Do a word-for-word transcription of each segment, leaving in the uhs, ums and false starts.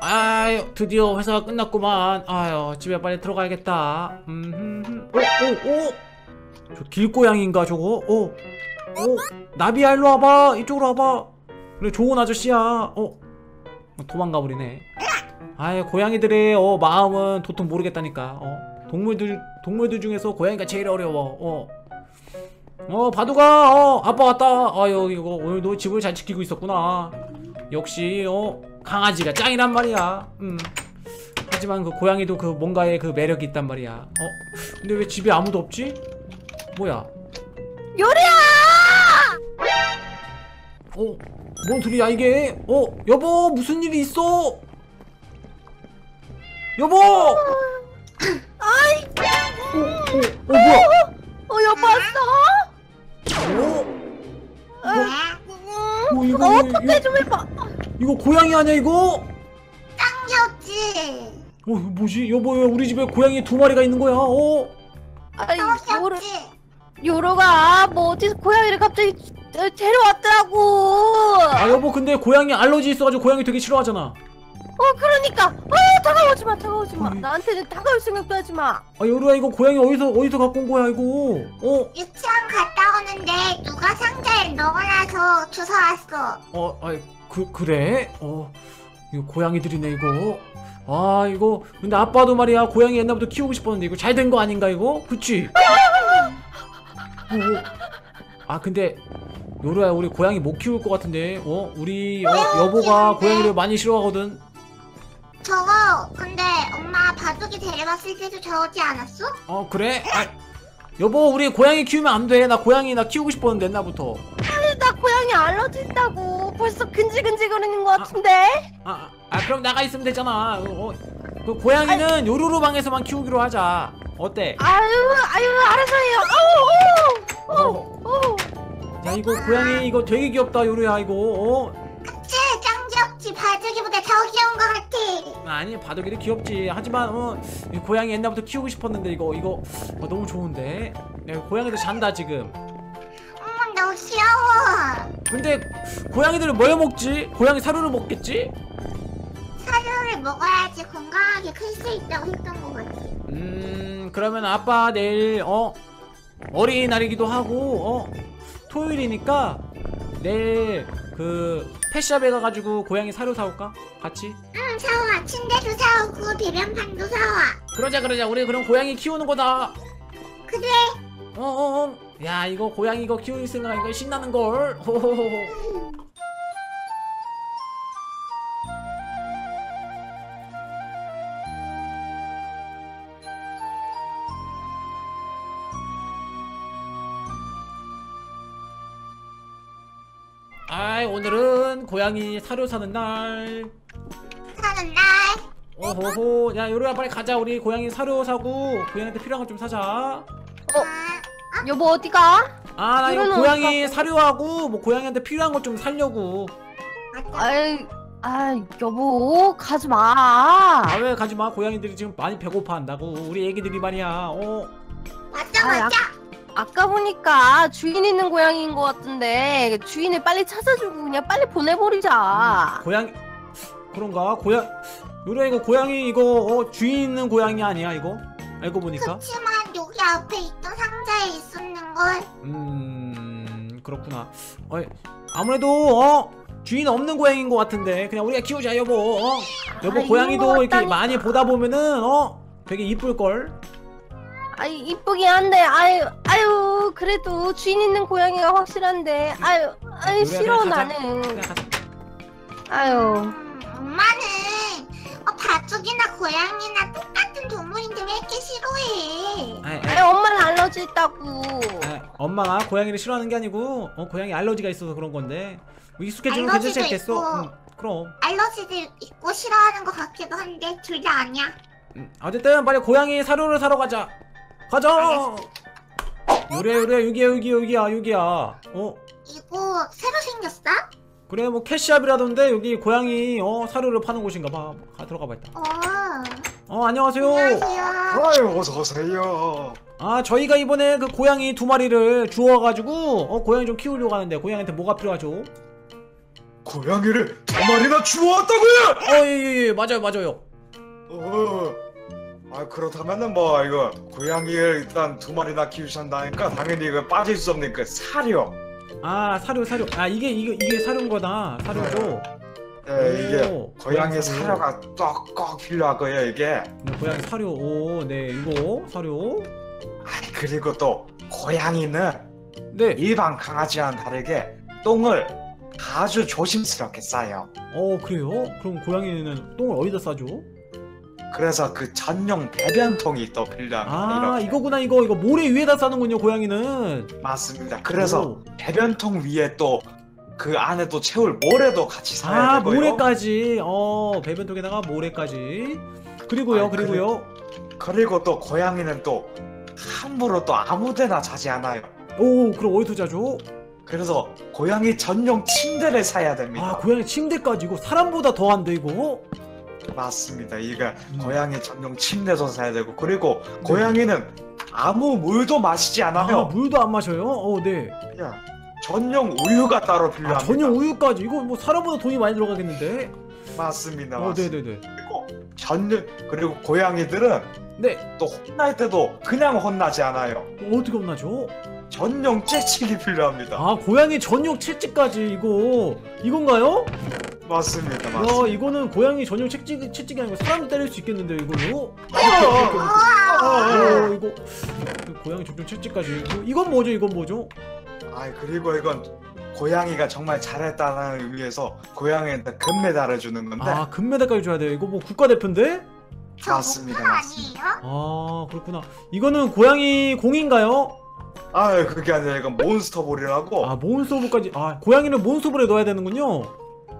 아유, 드디어 회사가 끝났구만. 아유, 집에 빨리 들어가야겠다. 음, 오, 오, 오! 저 길고양이인가, 저거? 오, 오, 나비야, 일로 와봐. 이쪽으로 와봐. 그래, 좋은 아저씨야. 어, 도망가버리네. 아유, 고양이들의 어, 마음은 도통 모르겠다니까. 어, 동물들, 동물들 중에서 고양이가 제일 어려워. 어, 어, 바둑아, 어, 아빠 왔다. 아유, 이거, 오늘도 집을 잘 지키고 있었구나. 역시, 어, 강아지가 짱이란 말이야. 음. 하지만 그 고양이도 그 뭔가의 그 매력이 있단 말이야. 어? 근데 왜 집에 아무도 없지? 뭐야? 요루야! 어? 뭔 소리야 이게? 어? 여보! 무슨 일이 있어? 여보! 아이! 어? 어? 어? 뭐야? 어? 여보 왔어? 어? 어? 이거 어떻게 좀 해봐. 이거 고양이 아니야 이거? 짱이었지. 어 뭐지? 여보 왜 우리 집에 고양이 두 마리가 있는 거야? 어? 아니 요루 요루가 뭐 어디서 고양이를 갑자기 데려왔더라고. 아 여보 근데 고양이 알러지 있어가지고 고양이 되게 싫어하잖아. 어 그러니까. 어 다가오지 마 다가오지 마. 어, 나한테는 다가올 생각도 하지 마. 아 요루야 이거 고양이 어디서 어디서 갖고 온 거야 이거? 어? 유치원 갔다 오는데 누가 상자에 넣어놔서 주워 왔어. 어 아이. 그, 그래? 어, 이거 고양이들이네, 이거. 아, 이거. 근데 아빠도 말이야, 고양이 옛날부터 키우고 싶었는데, 이거 잘 된 거 아닌가, 이거? 그치? 어, 어. 아, 근데, 요루야, 우리 고양이 못 키울 것 같은데, 어? 우리 여, 여보가 고양이를 많이 싫어하거든. 저거, 근데 엄마 바둑이 데려왔을 때도 저러지 않았어? 어, 그래? 아, 여보, 우리 고양이 키우면 안 돼. 나 고양이, 나 키우고 싶었는데, 옛날부터. 나 고양이 알러지 있다고. 벌써 근질근질거리는 것 같은데. 아, 아, 아 그럼 나가 있으면 되잖아. 어, 어, 그 고양이는 아이, 요루루 방에서만 키우기로 하자. 어때? 아유 아유 알아서 해요. 오오오야 이거 고양이 이거 되게 귀엽다 요루야 이거. 어? 그치 짱 귀엽지. 바둑이보다 더 귀여운 것 같아. 아니 바둑이도 귀엽지. 하지만 어 고양이 옛날부터 키우고 싶었는데 이거 이거 어, 너무 좋은데. 야, 고양이도 잔다 지금. 너무 귀여워. 근데 고양이들은 뭘 먹지? 고양이 사료를 먹겠지? 사료를 먹어야지 건강하게 클 수 있다고 했던 거 같아. 음 그러면 아빠 내일 어 어린이날이기도 하고 어 토요일이니까 내일 그 펫샵에 가가지고 고양이 사료 사올까? 같이? 응 사와. 침대도 사오고 배변판도 사와. 그러자 그러자. 우리 그럼 고양이 키우는 거다. 그래. 어어어 어. 야 이거 고양이 이거 키우는 생각하니까 신나는걸. 호호호호. 아이 오늘은 고양이 사료 사는 날 사는 날. 오호호. 야 요루야 빨리 가자. 우리 고양이 사료 사고 고양이한테 필요한 거 좀 사자. 어? 여보 어디가? 아 나 이거 고양이 어디가? 사료하고 뭐 고양이한테 필요한 것 좀 살려고. 아이 아 여보 가지마. 아 왜 가지마. 고양이들이 지금 많이 배고파한다고. 우리 애기들이 말이야. 어 맞아 맞아. 아, 아까 보니까 주인 있는 고양이인 것 같은데 주인을 빨리 찾아주고 그냥 빨리 보내버리자. 음, 고양이 그런가? 고양 요래 이거 고양이 이거 어, 주인 있는 고양이 아니야 이거? 알고 보니까. 그치만 여기 앞에 있던 상자에 있었는걸. 음... 그렇구나. 어이, 아무래도 어? 주인 없는 고양이인 것 같은데 그냥 우리가 키우자 여보. 어? 여보 아, 고양이도 이렇게 많이 보다 보면은 어? 되게 이쁠걸? 아이 이쁘긴 한데 아유 아유 그래도 주인 있는 고양이가 확실한데 아유 아유 싫어 나는. 아유 엄마는 어, 바둑이나 고양이나 똑같은 동물인데 왜 이렇게 싫어해? 아이, 아이. 아니, 엄마는 알러지 있다고. 아이, 엄마가 고양이를 싫어하는 게 아니고 어, 고양이 알러지가 있어서 그런 건데 익숙해지면 괜찮지 않겠어? 응, 그럼 알러지도 있고 싫어하는 것 같기도 한데 둘 다 아니야. 음, 어쨌든 빨리 고양이 사료를 사러 가자. 가자. 요래 요래 여기야 여기야 여기야 여기야. 어? 이거 새로 생겼어? 그래 뭐 캐시샵이라던데 여기 고양이 어 사료를 파는 곳인가 봐. 가, 들어가 봐 일단. 어, 어 안녕하세요. 안녕하세요. 아유 어서 오세요. 아 저희가 이번에 그 고양이 두 마리를 주워가지고 어 고양이 좀 키우려고 하는데 고양이한테 뭐가 필요하죠? 고양이를 두 마리나 주워왔다고요? 어, 예, 예, 예, 맞아요, 맞아요. 어, 아 그렇다면은 뭐 이거 고양이를 일단 두 마리나 키우신다니까 당연히 이거 빠질 수 없는 그 사료. 아 사료 사료. 아 이게 이게 이게 사료인 거다. 사료고. 예, 네, 이게 고양이 사료가 꼭 필요하고요 이게. 네, 고양이 사료. 오, 네 이거 사료. 아 그리고 또 고양이는. 네. 일반 강아지와는 다르게 똥을 아주 조심스럽게 싸요. 어 그래요? 그럼 고양이는 똥을 어디다 싸죠? 그래서 그 전용 배변통이 또 필요합니다. 아 이렇게. 이거구나 이거 이거 모래 위에다 싸는군요 고양이는. 맞습니다. 그래서 오. 배변통 위에 또 그 안에 또 채울 모래도 같이 싸야 아, 되고요. 모래까지. 어 배변통에다가 모래까지. 그리고요. 아니, 그리고요. 그리고, 그리고 또 고양이는 또 함부로 또 아무데나 자지 않아요. 오 그럼 어디서 자죠? 그래서 고양이 전용 침대를 사야 됩니다. 아 고양이 침대까지 이거 사람보다 더한데 이거? 맞습니다. 이거 음. 고양이 전용 침대도 사야 되고 그리고 네. 고양이는 아무 물도 마시지 않아요. 아, 물도 안 마셔요? 어 네. 야, 전용 우유가 따로 필요합니다. 아, 전용 우유까지 이거 뭐 사람보다 돈이 많이 들어가겠는데? 맞습니다. 어, 맞습니다. 네네네. 그리고 전용 그리고 고양이들은 네. 또 혼날 때도 그냥 혼나지 않아요. 어, 어떻게 혼나죠? 전용 채찍이 필요합니다. 아 고양이 전용 채찍까지 이거 이건가요? 맞습니다. 맞습니다. 야, 이거는 고양이 전용 채찍 채찍이 아니고 사람 때릴 수 있겠는데요 이걸로? 아 이거 고양이 전용 채찍까지 이건 뭐죠? 이건 뭐죠? 아 그리고 이건 고양이가 정말 잘했다는 의미에서 고양이한테 금메달을 주는 건데. 아 금메달까지 줘야 돼요? 이거 뭐 국가대표인데? 맞습니다. 맞습니다. 아 그렇구나. 이거는 고양이 공인가요? 아 그게 아니라 이건 몬스터볼이라고. 아 몬스터볼까지. 아 고양이는 몬스터볼에 넣어야 되는군요.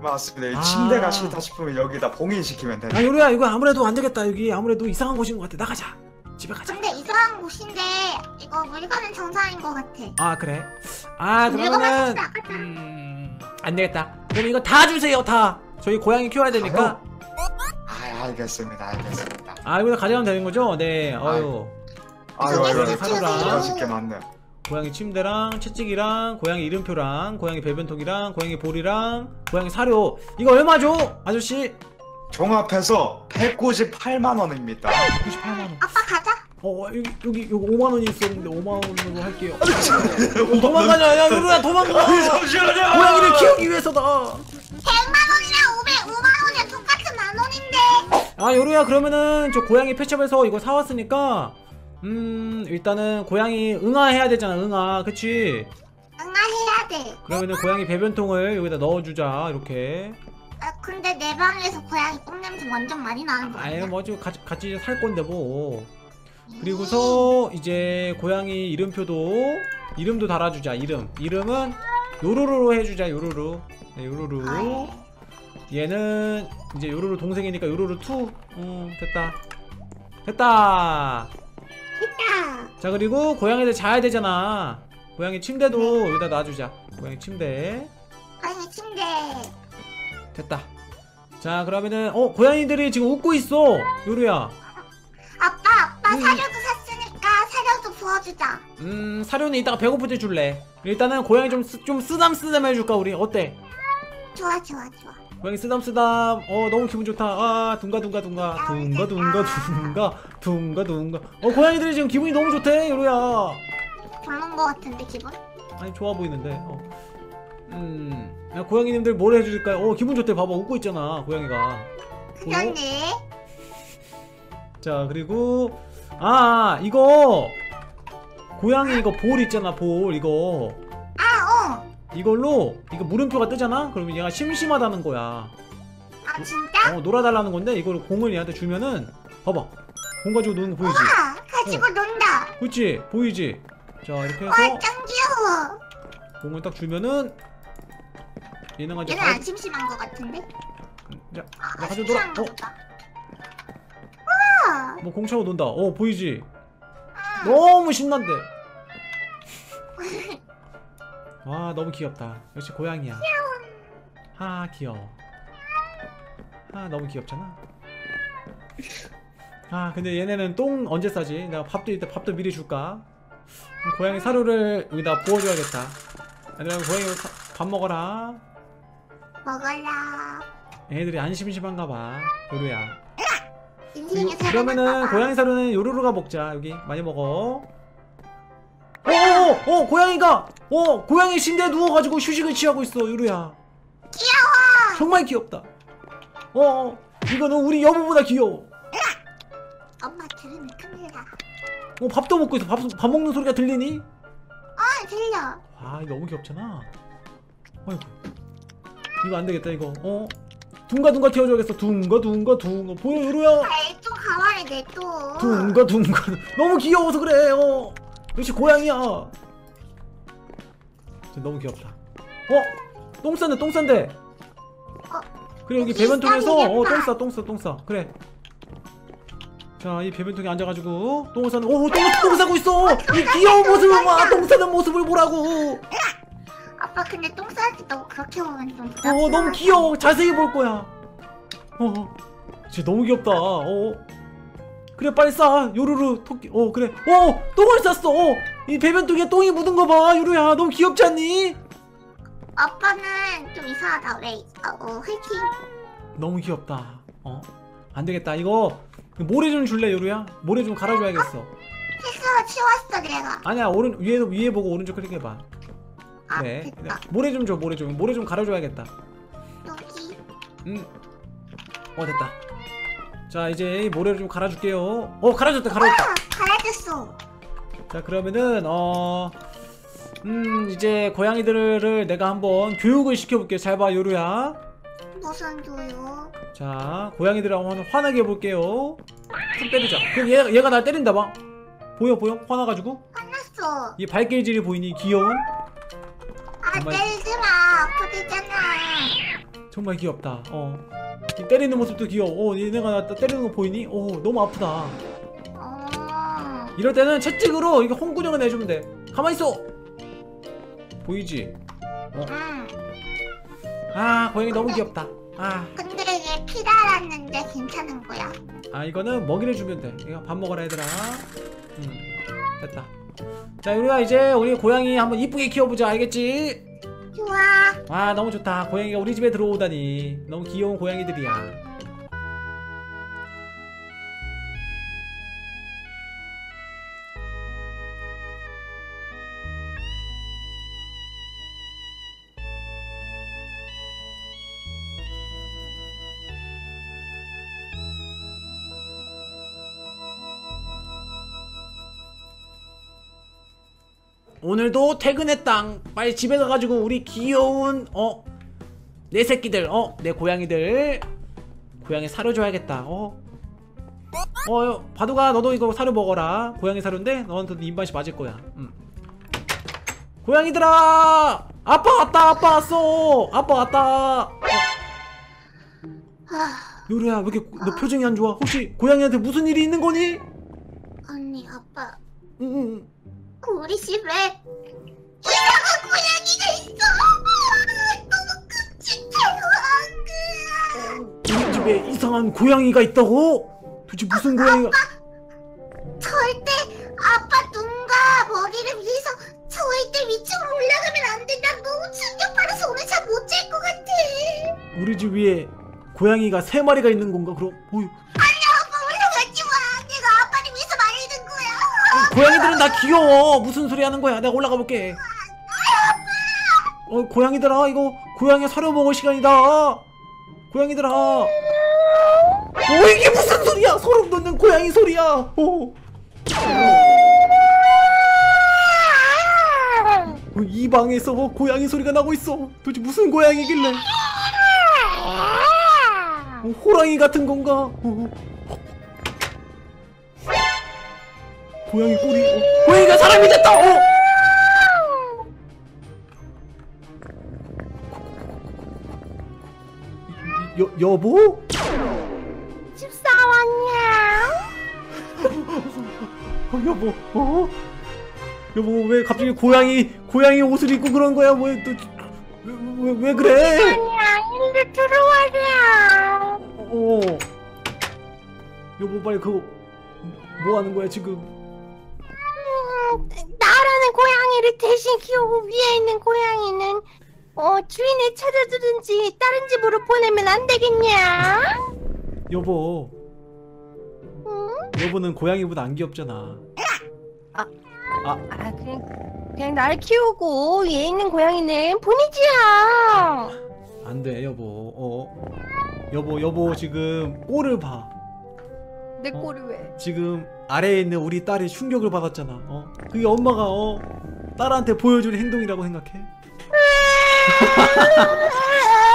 맞습니다. 아. 침대가 싫다 싶으면 여기다 봉인시키면 되네. 아 요루야 이거 아무래도 안 되겠다. 여기 아무래도 이상한 곳인 것 같아. 나가자. 집에 가자. 근데 이상한 곳인데 이거 물건은 정상인 것 같아. 아 그래? 아 그러면은 음... 안 되겠다. 그럼 이거 다 주세요 다. 저희 고양이 키워야 되니까. 아유? 아 알겠습니다. 알겠습니다. 아 이거 가져가면 되는 거죠? 네. 어유. 아유 아유 사료랑 쉽게 맞네. 고양이 침대랑 채찍이랑 고양이 이름표랑 고양이 배변통이랑 고양이 볼이랑 고양이 사료. 이거 얼마죠 아저씨? 종합해서 백구십팔만 원입니다 백구십팔만 원. 아빠 가자. 어 여기 여기 여기 오만 원이 있었는데 오만 원으로 할게요. 어, 도망가냐 야 요루야 도망가. 고양이를 키우기 위해서다. 백만 원이랑 오백 오만 원이랑 똑같은 만 원인데. 아 요루야 그러면은 저 고양이 펫샵에서 이거 사왔으니까 음 일단은 고양이 응아해야 되잖아. 응아 그치? 응아해야 돼. 그러면은 고양이 배변통을 여기다 넣어주자 이렇게. 아 근데 내 방에서 고양이 똥냄새 완전 많이 나는 거 아니야? 아니 뭐 같이, 같이 살 건데 뭐. 그리고서 이제 고양이 이름표도 이름도 달아주자. 이름 이름은 요루루로 해주자. 요루루. 네, 요루루. 아, 예. 얘는 이제 요루루 동생이니까 요루루 투. 음 됐다 됐다. 자 그리고 고양이들 자야 되잖아. 고양이 침대도 여기다 놔주자. 고양이 침대. 고양이 침대. 됐다. 자 그러면은 어 고양이들이 지금 웃고 있어. 요루야. 아빠 아빠 음. 사료도 샀으니까 사료도 부어주자. 음 사료는 이따가 배고플 때 줄래. 일단은 고양이 좀 좀 쓰담쓰담 해줄까 우리 어때? 좋아 좋아 좋아. 고양이 쓰담쓰담. 어 너무 기분 좋다. 아 둥가둥가둥가 둥가둥가둥가 둥가둥가. 어 고양이들이 지금 기분이 너무 좋대. 요루야 별론 거 같은데 기분? 아니 좋아 보이는데. 어. 음 야, 고양이님들 뭘 해줄까요? 어 기분 좋대. 봐봐 웃고 있잖아 고양이가. 그러네. 자 그리고 아 이거 고양이 이거 볼 있잖아 볼 이거. 아 어 이걸로 이거 물음표가 뜨잖아? 그러면 얘가 심심하다는 거야. 아 진짜? 어 놀아달라는 건데 이걸 공을 얘한테 주면은 봐봐 공 가지고 노는 거 보이지? 우와, 가지고 어. 논다. 그치? 보이지? 자 이렇게 해서 와 짱 귀여워. 공을 딱 주면은 얘는 가지고 얘는 안 가... 심심한 거 같은데? 자, 아, 가지고 놀아. 어? 우와 뭐 공 차고 논다. 어 보이지? 응. 너무 신난데. 와 너무 귀엽다. 역시 고양이야. 아 귀여워. 아 너무 귀엽잖아. 아 근데 얘네는 똥 언제 싸지? 내가 밥도 이따 밥도 미리 줄까? 고양이 사료를 여기다 부어줘야겠다. 아니면 고양이 사, 밥 먹어라. 먹어라. 애들이 안 심심한가 봐. 요루야. 인생의 사랑을 그러면은 고양이 사료는 요루루가 먹자. 여기 많이 먹어. 오오오! 어, 고양이가! 어! 고양이 침대에 누워가지고 휴식을 취하고 있어. 요루야. 귀여워! 정말 귀엽다. 어어! 이거는 우리 여보보다 귀여워. 으악! 엄마 들으면 큰일 나. 어! 밥도 먹고 있어. 밥, 밥 먹는 소리가 들리니? 어! 들려. 와 이거 너무 귀엽잖아. 아이고 이거 안되겠다 이거. 어? 둥가둥가 태워줘야겠어. 둥가둥가둥. 보여 요루야? 좀 가만히 내 또. 둥가둥가. 너무 귀여워서 그래. 어! 역시 고양이야. 너무 귀엽다. 어? 똥 싼데 똥 싼데. 어? 그래 여기 배변통에서 어 똥 싸 똥 싸 똥 싸. 그래. 자 이 배변통에 앉아가지고 똥을 싸는. 오 똥 똥 싸고 있어. 어, 이 귀여운 모습을 봐. 똥 싸는 모습을 보라고. 아빠 근데 똥 싸지 너 그렇게 보면 좀. 어 너무 귀여워. 자세히 볼 거야. 어. 진짜 너무 귀엽다. 어. 그래 빨리 싸. 요루루 토끼. 어 그래. 어 똥을 쌌어. 어, 이 배변통에 똥이 묻은 거 봐. 요루야 너무 귀엽지 않니? 아빠는 좀 이상하다. 왜? 어 화이팅. 너무 귀엽다. 어 안 되겠다. 이거 모래 좀 줄래 요루야? 모래 좀 갈아줘야겠어. 어? 실수로 치웠어 내가. 아니야 오른 위에 위에 보고 오른쪽 클릭해봐. 아, 그래. 됐다. 모래 좀 줘. 모래 좀 모래 좀 갈아줘야겠다. 여기. 음. 어 됐다. 자 이제 모래를 좀 갈아줄게요. 어 갈아줬다 갈아줬다. 와, 갈아줬어. 자 그러면은 어 음 이제 고양이들을 내가 한번 교육을 시켜볼게요. 잘 봐 요루야. 무슨 교육? 자 고양이들을 한번 화나게 해볼게요. 좀 때리자. 그럼 얘, 얘가 날 때린다 봐. 보여 보여? 화나가지고? 화났어. 이 발길질이 보이니 귀여운? 아 정말... 때리지마 아프대잖아. 정말 귀엽다. 어 이 때리는 모습도 귀여워. 어, 얘네가 나 때리는 거 보이니? 어, 너무 아프다. 어... 이럴 때는 채찍으로 이렇게 홍구녕을 내주면 돼. 가만히 있어. 보이지? 어. 응. 아, 고양이 근데, 너무 귀엽다. 아. 근데 얘 피 달았는데 괜찮은 거야? 아, 이거는 먹이를 주면 돼. 얘가 밥 먹어라 얘들아. 음, 됐다. 자, 우리가 이제 우리 고양이 한번 이쁘게 키워보자. 알겠지? 좋아. 와 너무 좋다. 고양이가 우리 집에 들어오다니 너무 귀여운 고양이들이야. 오늘도 퇴근했당. 빨리 집에 가가지고 우리 귀여운 어 내 새끼들 어 내 고양이들 고양이 사료 줘야겠다. 어 어 바둑아 너도 이거 사료 먹어라. 고양이 사료인데 너한테도 입맛이 맞을 거야. 음. 고양이들아 아빠 왔다. 아빠 왔어. 아빠 왔다. 어. 요루야 왜 이렇게 너 표정이 안 좋아? 혹시 고양이한테 무슨 일이 있는 거니? 아니 아빠. 응 응. 우리 집에 이상한 고양이가 있어. 너무 끔찍해. 우리 집에 이상한 고양이가 있다고? 도대체 무슨 아, 고양이가? 아빠, 절대 아빠 눈과 머리를 위해서 절대 위층으로 올라가면 안 돼. 난 너무 충격받아서 오늘 잠 못 잘 것 같아. 우리 집 위에 고양이가 세 마리가 있는 건가? 그럼? 어휴. 고양이들은 나 귀여워. 무슨 소리 하는 거야? 내가 올라가 볼게. 어 고양이들아 이거 고양이 사료 먹을 시간이다. 고양이들아. 어 이게 무슨 소리야? 소름 돋는 고양이 소리야. 오. 이 방에서 고양이 소리가 나고 있어. 도대체 무슨 고양이길래? 호랑이 같은 건가? 고양이 꼬리. 어. 고양이가 사람이 됐다. 어. 여 여보? 집사 왔냐? 어, 여보. 어? 여보 왜 갑자기 고양이 고양이 옷을 입고 그런 거야? 왜 또 왜 왜 그래? 아니야 일로 들어와라. 어. 여보 빨리 그거 뭐 하는 거야 지금? 나라는 고양이를 대신 키우고 위에 있는 고양이는 어, 주인을 찾아주든지 다른 집으로 보내면 안 되겠냐? 여보. 응? 여보는 고양이보다 안 귀엽잖아. 아, 아. 아 그냥, 그냥 날 키우고 얘 있는 고양이는 보내지야. 안 돼, 여보. 어. 여보, 여보 지금 꼴을 봐. 내 어? 꼴이 왜? 지금 아래에 있는 우리 딸이 충격을 받았잖아. 어? 그게 엄마가 어? 딸한테 보여줄 행동이라고 생각해?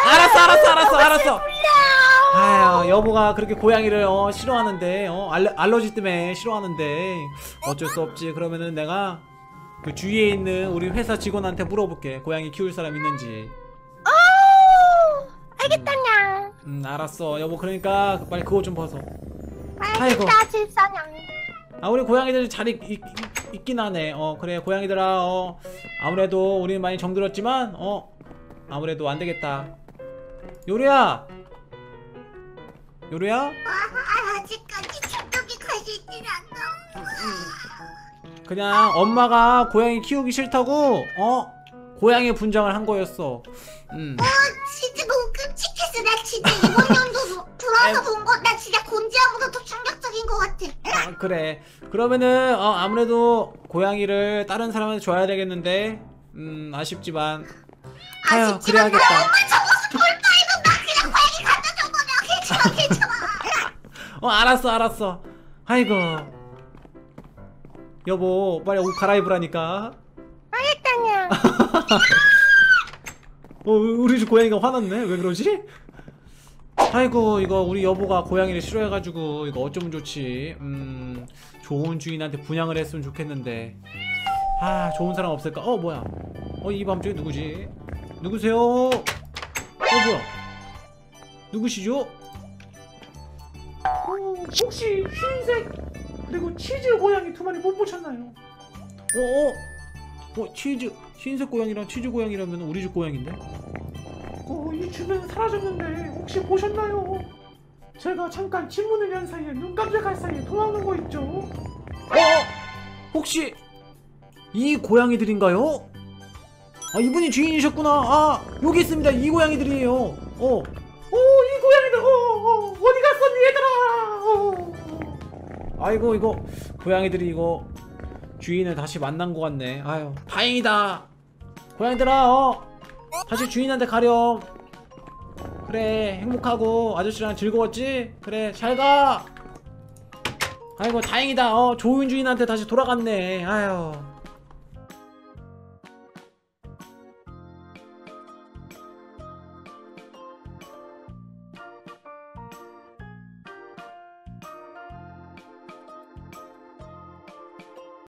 알았어 알았어 알았어 알았어. 아유, 여보가 그렇게 고양이를 어, 싫어하는데 어, 알레, 알러지 때문에 싫어하는데 어쩔 수 없지. 그러면은 내가 그 주위에 있는 우리 회사 직원한테 물어볼게. 고양이 키울 사람 있는지. 어, 알겠다냥. 음, 음 알았어 여보. 그러니까 빨리 그거 좀 봐서. 알겠다 질서냥. 아, 우리 고양이들 잘 있, 있, 있긴 하네. 어 그래 고양이들아. 어 아무래도 우리는 많이 정들었지만 어 아무래도 안 되겠다. 요루야, 요루야. 아, 아직까지 저쪽에 가시질 않아. 그냥 엄마가 고양이 키우기 싫다고 어 고양이 분장을 한 거였어. 음. 어 진짜 너무 끔찍했어. 나 진짜 이번 연도 들어와서 본 거 나 진짜 곤지암보다 더 충격적인 거 같아. 아, 그래. 그러면은 어, 아무래도 고양이를 다른 사람한테 줘야 되겠는데 음 아쉽지만. 아유, 아쉽지만 그래야겠다. 나 엄마 접어서 볼 바에도 나 그냥 고양이 갖다 준 거냐. 괜찮아 괜찮아. 어 알았어 알았어. 아이고 여보 빨리 옷 갈아입으라니까. 알겠다냐. 어 우리 집 고양이가 화났네. 왜 그러지? 아이고 이거 우리 여보가 고양이를 싫어해가지고 이거 어쩌면 좋지. 음 좋은 주인한테 분양을 했으면 좋겠는데. 아 좋은 사람 없을까? 어 뭐야? 어 이 밤중에 누구지? 누구세요? 어 뭐야? 누구시죠? 어, 혹시 흰색 그리고 치즈 고양이 두 마리 못 보셨나요? 어어? 어 치즈 흰색 고양이랑 치즈 고양이라면 우리 집 고양인데? 어, 이 주변에 사라졌는데 혹시 보셨나요? 제가 잠깐 침문을 연 사이에 눈 깜짝할 사이에 도망온 거 있죠? 어? 혹시 이 고양이들인가요? 아 이분이 주인이셨구나. 아 여기 있습니다. 이 고양이들이에요. 어, 어, 이 고양이들. 어, 어 어디 갔었니 얘들아? 어. 아이고 이거 고양이들이 이거 주인을 다시 만난 것 같네. 아유 다행이다. 고양이들아 어. 다시 주인한테 가렴. 그래 행복하고 아저씨랑 즐거웠지? 그래 잘가. 아이고 다행이다. 어 좋은 주인한테 다시 돌아갔네. 아유